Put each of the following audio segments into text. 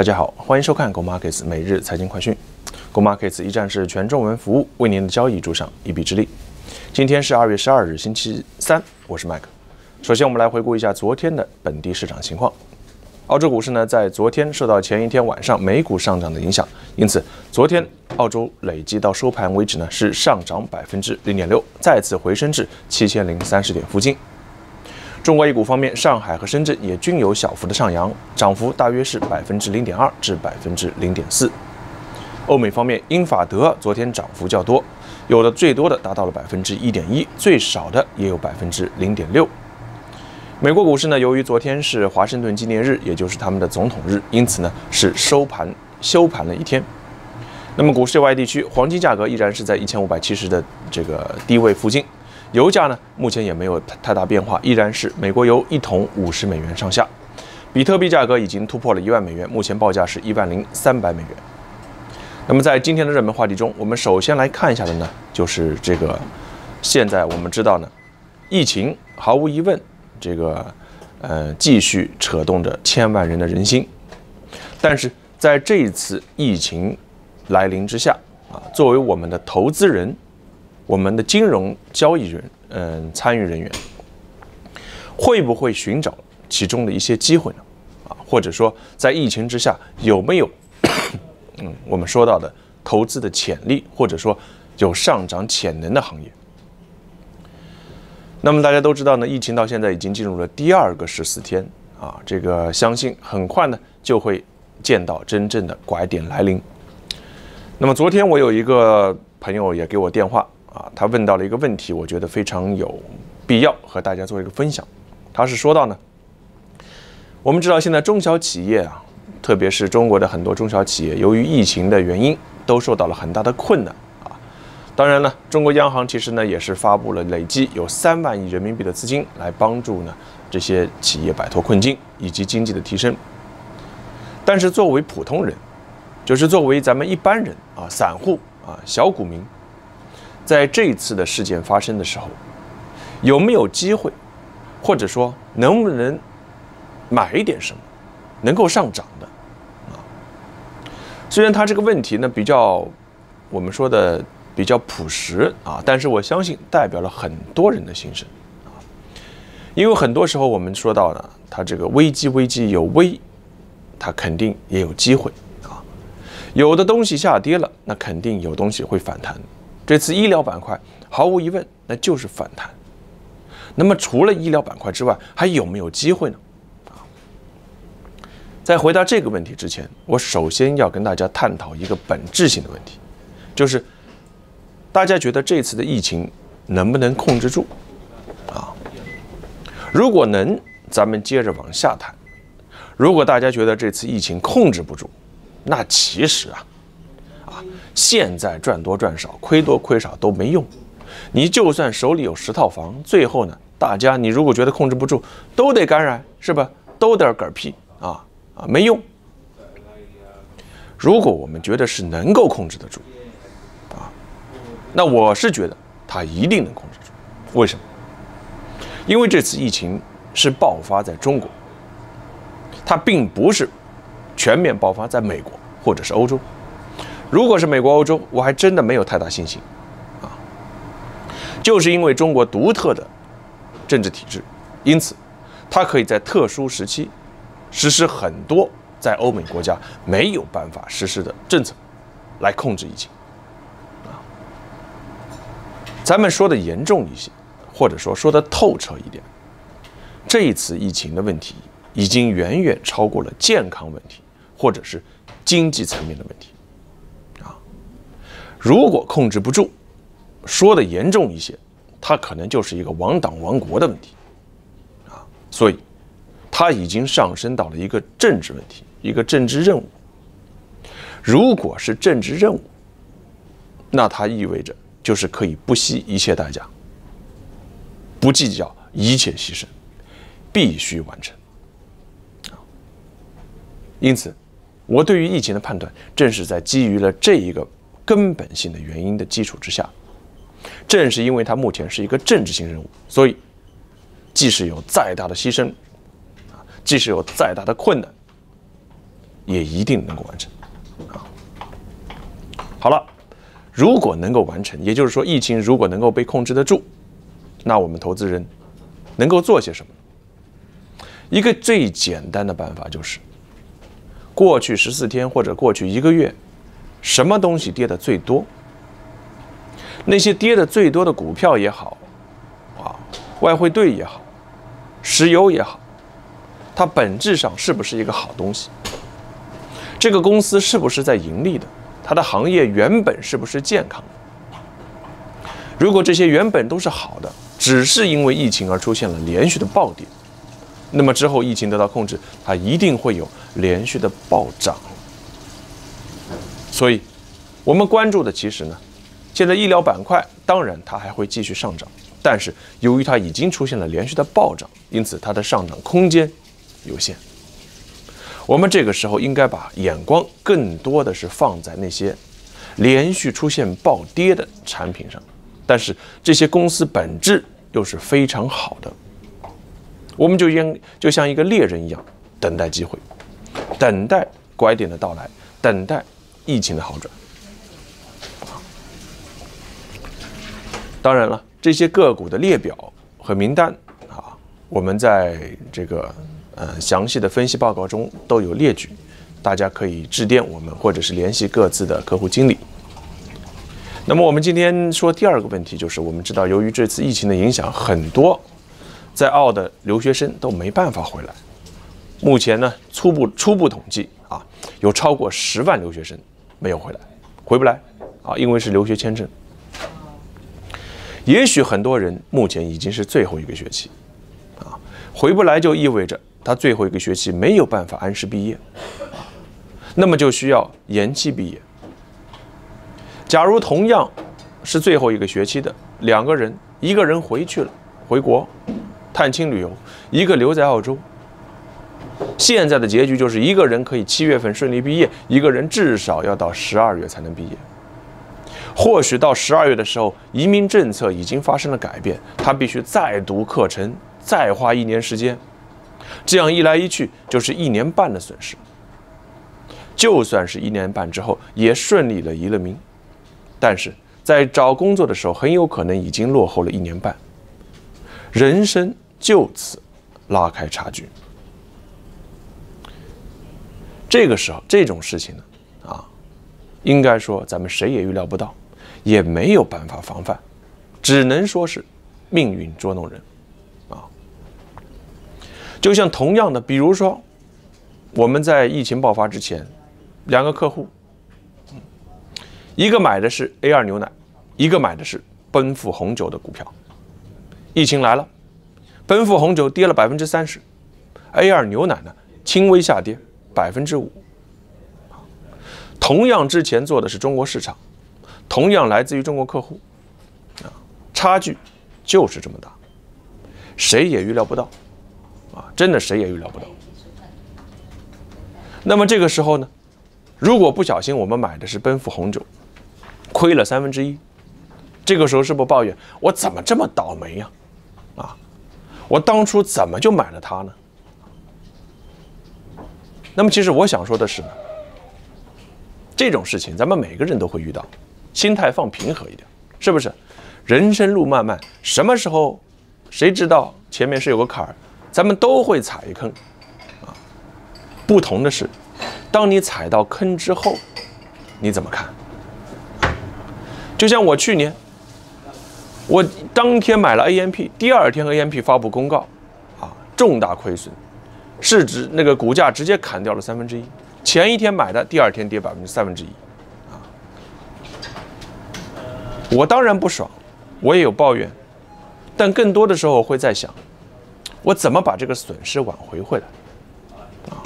大家好，欢迎收看 GO Markets 每日财经快讯。GO Markets 一站式全中文服务，为您的交易助上一臂之力。今天是2月12日，星期三，我是 Mike。首先，我们来回顾一下昨天的本地市场情况。澳洲股市呢，在昨天受到前一天晚上美股上涨的影响，因此昨天澳洲累计到收盘为止呢，是上涨0.6%，再次回升至7030点附近。中国 A 股方面，上海和深圳也均有小幅的上扬，涨幅大约是0.2%至0.4%。欧美方面，英法德昨天涨幅较多，有的最多的达到了1.1%，最少的也有0.6%。美国股市呢，由于昨天是华盛顿纪念日，也就是他们的总统日，因此呢是休盘了一天。那么股市外地区，黄金价格依然是在1570的这个低位附近。油价呢，目前也没有太大变化，依然是美国油1桶$50上下。比特币价格已经突破了1万美元，目前报价是10300美元。那么在今天的热门话题中，我们首先来看一下的呢，就是这个现在我们知道呢，疫情毫无疑问这个继续扯动着千万人的人心，但是在这一次疫情来临之下啊，作为我们的投资人。我们的金融交易人，参与人员会不会寻找其中的一些机会呢？啊，或者说在疫情之下有没有，我们说到的投资的潜力，或者说有上涨潜能的行业？那么大家都知道呢，疫情到现在已经进入了第2个14天啊，这个相信很快呢就会见到真正的拐点来临。那么昨天我有一个朋友也给我电话。啊，他问到了一个问题，我觉得非常有必要和大家做一个分享。他是说到呢，我们知道现在中小企业啊，特别是中国的很多中小企业，由于疫情的原因，都受到了很大的困难啊。当然呢，中国央行其实呢也是发布了累计有3万亿人民币的资金来帮助呢这些企业摆脱困境以及经济的提升。但是作为普通人，就是作为咱们一般人啊，散户啊，小股民。在这一次的事件发生的时候，有没有机会，或者说能不能买一点什么能够上涨的啊？虽然他这个问题呢比较我们说的比较朴实啊，但是我相信代表了很多人的心声啊。因为很多时候我们说到呢，他这个危机有危，他肯定也有机会啊。有的东西下跌了，那肯定有东西会反弹。这次医疗板块毫无疑问，那就是反弹。那么除了医疗板块之外，还有没有机会呢？啊，在回答这个问题之前，我首先要跟大家探讨一个本质性的问题，就是大家觉得这次的疫情能不能控制住？啊，如果能，咱们接着往下谈；如果大家觉得这次疫情控制不住，那其实啊。现在赚多赚少，亏多亏少都没用。你就算手里有10套房，最后呢，大家你如果觉得控制不住，都得感染，是吧？都得嗝屁啊，没用。如果我们觉得是能够控制得住，啊，那我是觉得它一定能控制住。为什么？因为这次疫情是爆发在中国，它并不是全面爆发在美国或者是欧洲。如果是美国、欧洲，我还真的没有太大信心，啊，就是因为中国独特的政治体制，因此它可以在特殊时期实施很多在欧美国家没有办法实施的政策，来控制疫情。啊，咱们说的严重一些，或者说的透彻一点，这一次疫情的问题已经远远超过了健康问题，或者是经济层面的问题。如果控制不住，说的严重一些，它可能就是一个亡党亡国的问题，啊，所以它已经上升到了一个政治问题，一个政治任务。如果是政治任务，那它意味着就是可以不惜一切代价，不计较一切牺牲，必须完成。啊，因此，我对于疫情的判断，正是在基于了这一个。根本性的原因的基础之下，正是因为它目前是一个政治性任务，所以即使有再大的牺牲，即使有再大的困难，也一定能够完成啊。好了，如果能够完成，也就是说，疫情如果能够被控制得住，那我们投资人能够做些什么？一个最简单的办法就是，过去14天或者过去1个月，什么东西跌得最多？那些跌得最多的股票也好，啊，外汇兑也好，石油也好，它本质上是不是一个好东西？这个公司是不是在盈利的？它的行业原本是不是健康的？如果这些原本都是好的，只是因为疫情而出现了连续的暴跌，那么之后疫情得到控制，它一定会有连续的暴涨。所以，我们关注的其实呢，现在医疗板块当然它还会继续上涨，但是由于它已经出现了连续的暴涨，因此它的上涨空间有限。我们这个时候应该把眼光更多的是放在那些连续出现暴跌的产品上，但是这些公司本质又是非常好的。我们就像一个猎人一样，等待机会，等待拐点的到来，等待疫情的好转。当然了，这些个股的列表和名单啊，我们在这个详细的分析报告中都有列举，大家可以致电我们，或者是联系各自的客户经理。那么我们今天说第2个问题，就是我们知道，由于这次疫情的影响，很多在澳的留学生都没办法回来。目前呢，初步统计啊，有超过10万留学生没有回来，回不来啊，因为是留学签证。也许很多人目前已经是最后一个学期啊，回不来就意味着他最后一个学期没有办法按时毕业啊，那么就需要延期毕业。假如同样是最后一个学期的2个人，一个人回去了，回国探亲旅游，一个留在澳洲。现在的结局就是一个人可以7月份顺利毕业，一个人至少要到12月才能毕业。或许到12月的时候，移民政策已经发生了改变，他必须再读课程，再花1年时间。这样一来一去就是1年半的损失。就算是1年半之后也顺利的移了民，但是在找工作的时候很有可能已经落后了1年半。人生就此拉开差距。这个时候，这种事情呢，啊，应该说咱们谁也预料不到，也没有办法防范，只能说是命运捉弄人，啊。就像同样的，比如说我们在疫情爆发之前，2个客户，一个买的是 A2 牛奶，一个买的是奔富红酒的股票。疫情来了，奔富红酒跌了30%， A2 牛奶呢轻微下跌5%。同样之前做的是中国市场，同样来自于中国客户，啊，差距就是这么大，谁也预料不到，啊，真的谁也预料不到。那么这个时候呢，如果不小心我们买的是奔富红酒，亏了1/3，这个时候是不抱怨我怎么这么倒霉呀？啊，我当初怎么就买了它呢？那么其实我想说的是，这种事情咱们每个人都会遇到，心态放平和一点，是不是？人生路漫漫，什么时候谁知道前面是有个坎儿，咱们都会踩一坑啊。不同的是，当你踩到坑之后你怎么看？就像我去年，我当天买了 AMP， 第2天 AMP 发布公告，啊，重大亏损，市值那个股价直接砍掉了1/3。前一天买的，第2天跌1/3，啊，我当然不爽，我也有抱怨，但更多的时候我会在想，我怎么把这个损失挽回回来？啊，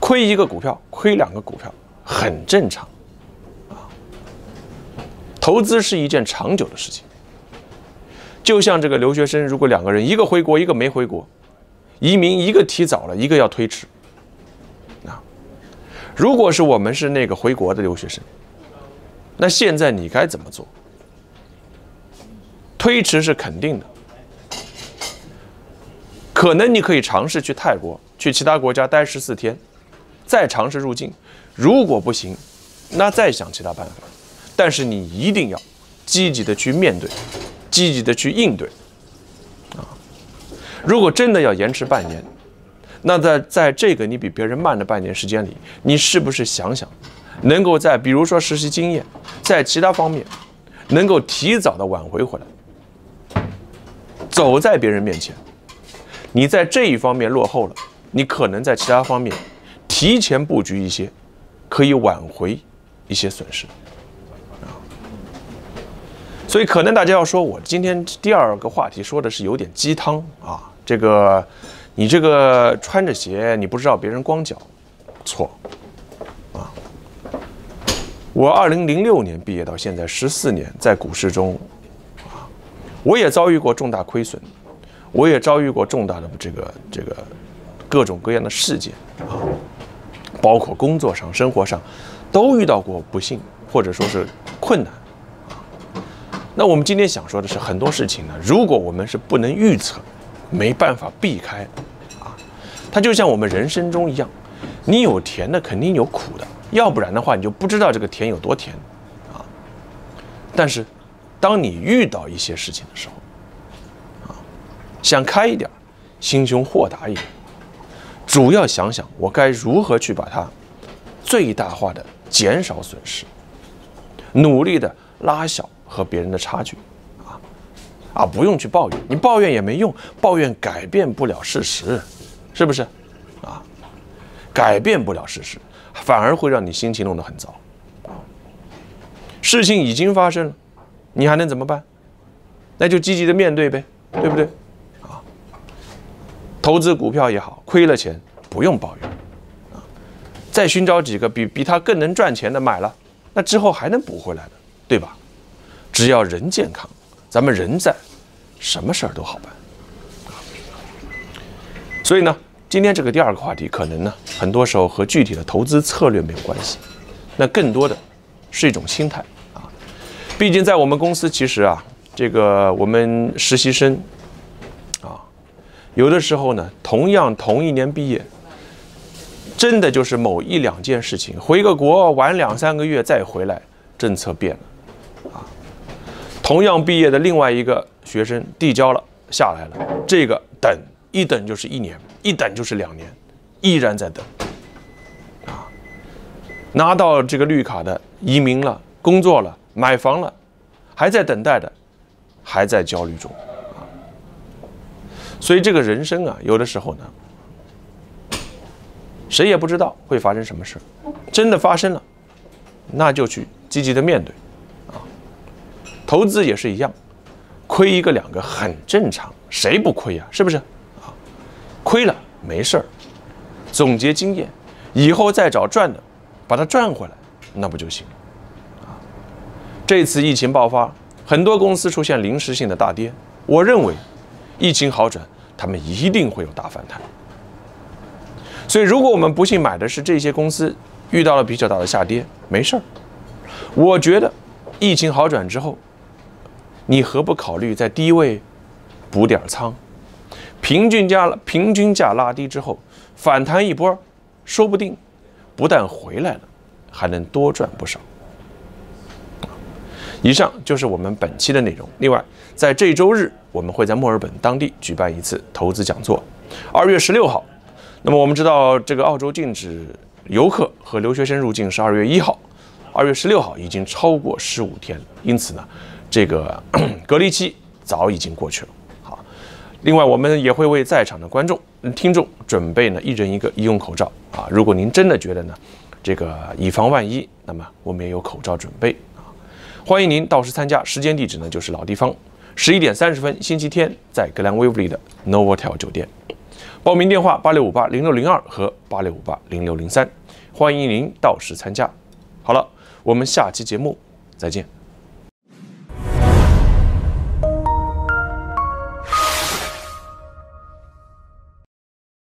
亏一个股票，亏2个股票很正常，啊，投资是一件长久的事情。就像这个留学生，如果2个人，一个回国，一个没回国，移民一个提早了，一个要推迟，啊，如果是我们是那个回国的留学生，那现在你该怎么做？推迟是肯定的，可能你可以尝试去泰国，去其他国家待14天，再尝试入境。如果不行，那再想其他办法。但是你一定要积极的去面对，积极的去应对。啊，如果真的要延迟半年，那在这个你比别人慢的半年时间里，你是不是想想，能够在比如说实习经验，在其他方面，能够提早的挽回回来。 走在别人面前，你在这一方面落后了，你可能在其他方面提前布局一些，可以挽回一些损失。啊，所以可能大家要说，我今天第二个话题说的是有点鸡汤啊，这个你这个穿着鞋，你不知道别人光脚，错啊。我2006年毕业到现在14年，在股市中。 我也遭遇过重大亏损，我也遭遇过重大的这个各种各样的事件啊，包括工作上、生活上，都遇到过不幸或者说是困难啊。那我们今天想说的是，很多事情呢，如果我们是不能预测，没办法避开啊，它就像我们人生中一样，你有甜的肯定有苦的，要不然的话你就不知道这个甜有多甜啊。但是。 当你遇到一些事情的时候，啊，想开一点，心胸豁达一点，主要想想我该如何去把它最大化的减少损失，努力的拉小和别人的差距，啊，不用去抱怨，你抱怨也没用，抱怨改变不了事实，是不是？啊，改变不了事实，反而会让你心情弄得很糟。事情已经发生了。 你还能怎么办？那就积极的面对呗，对不对？啊，投资股票也好，亏了钱不用抱怨，啊，再寻找几个比他更能赚钱的买了，那之后还能补回来的，对吧？只要人健康，咱们人在，什么事儿都好办。所以呢，今天这个第二个话题，可能呢，很多时候和具体的投资策略没有关系，那更多的是一种心态。 毕竟在我们公司，其实啊，这个我们实习生，啊，有的时候呢，同一年毕业，真的就是某一两件事情，回个国晚2、3个月再回来，政策变了，啊，同样毕业的另外一个学生递交了下来了，这个等一等就是1年，一等就是2年，依然在等，啊，拿到这个绿卡的移民了，工作了。 买房了，还在等待的，还在焦虑中啊。所以这个人生啊，有的时候呢，谁也不知道会发生什么事，真的发生了，那就去积极的面对啊。投资也是一样，亏1个2个很正常，谁不亏啊？是不是啊？亏了没事儿，总结经验，以后再找赚的，把它赚回来，那不就行了？ 这次疫情爆发，很多公司出现临时性的大跌。我认为，疫情好转，他们一定会有大反弹。所以，如果我们不幸买的是这些公司，遇到了比较大的下跌，没事儿。我觉得，疫情好转之后，你何不考虑在低位补点仓？平均价拉低之后，反弹一波，说不定不但回来了，还能多赚不少。 以上就是我们本期的内容。另外，在这周日，我们会在墨尔本当地举办一次投资讲座，2月16号。那么我们知道，这个澳洲禁止游客和留学生入境是2月1号，2月16号已经超过15天了，因此呢，这个隔离期早已经过去了。好，另外我们也会为在场的观众、听众准备呢1人1个医用口罩啊。如果您真的觉得呢，这个以防万一，那么我们也有口罩准备。 欢迎您到时参加，时间地址呢就是老地方，11:30，星期天，在格兰威弗利的 Novotel 酒店。报名电话86580602和86580603，欢迎您到时参加。好了，我们下期节目再见。